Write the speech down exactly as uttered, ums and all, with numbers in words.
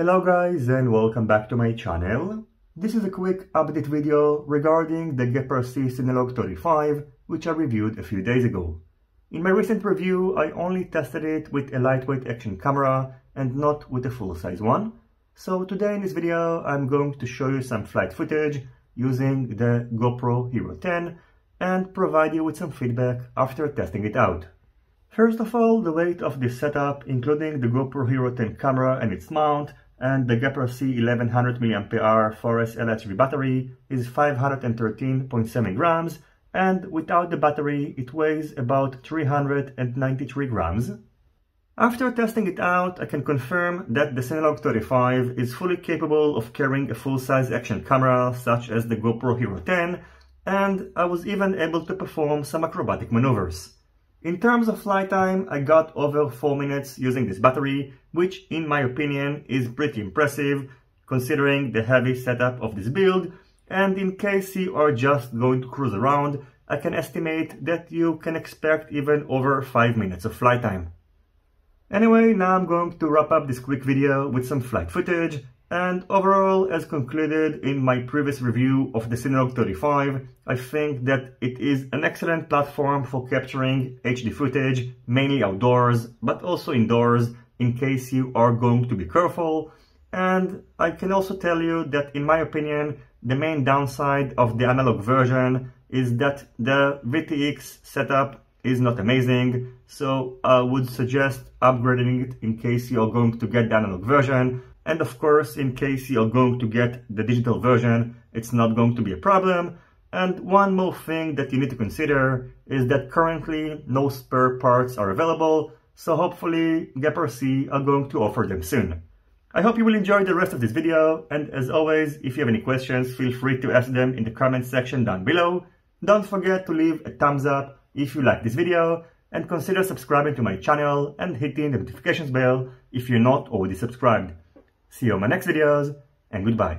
Hello guys and welcome back to my channel. This is a quick update video regarding the Geprc CineLog thirty-five, which I reviewed a few days ago. In my recent review, I only tested it with a lightweight action camera and not with a full-size one. So today in this video, I'm going to show you some flight footage using the GoPro Hero ten and provide you with some feedback after testing it out. First of all, the weight of this setup, including the GoPro Hero ten camera and its mount, and the Geprc eleven hundred mAh four S L H V battery, is five hundred thirteen point seven grams, and without the battery it weighs about three hundred ninety-three grams. After testing it out, I can confirm that the CineLog thirty-five is fully capable of carrying a full-size action camera such as the GoPro Hero ten, and I was even able to perform some acrobatic maneuvers. In terms of flight time, I got over four minutes using this battery, which in my opinion is pretty impressive considering the heavy setup of this build, and in case you are just going to cruise around, I can estimate that you can expect even over five minutes of flight time. Anyway, now I'm going to wrap up this quick video with some flight footage, and overall, as concluded in my previous review of the CineLog thirty-five, I think that it is an excellent platform for capturing H D footage, mainly outdoors, but also indoors, in case you are going to be careful. And I can also tell you that, in my opinion, the main downside of the analog version is that the V T X setup is not amazing, so I would suggest upgrading it in case you are going to get the analog version. And of course, in case you're going to get the digital version, it's not going to be a problem. And one more thing that you need to consider is that currently no spare parts are available, so hopefully Geprc are going to offer them soon. I hope you will enjoy the rest of this video, and as always, if you have any questions, feel free to ask them in the comment section down below. Don't forget to leave a thumbs up if you like this video, and consider subscribing to my channel and hitting the notifications bell if you're not already subscribed. See you on my next videos, and goodbye.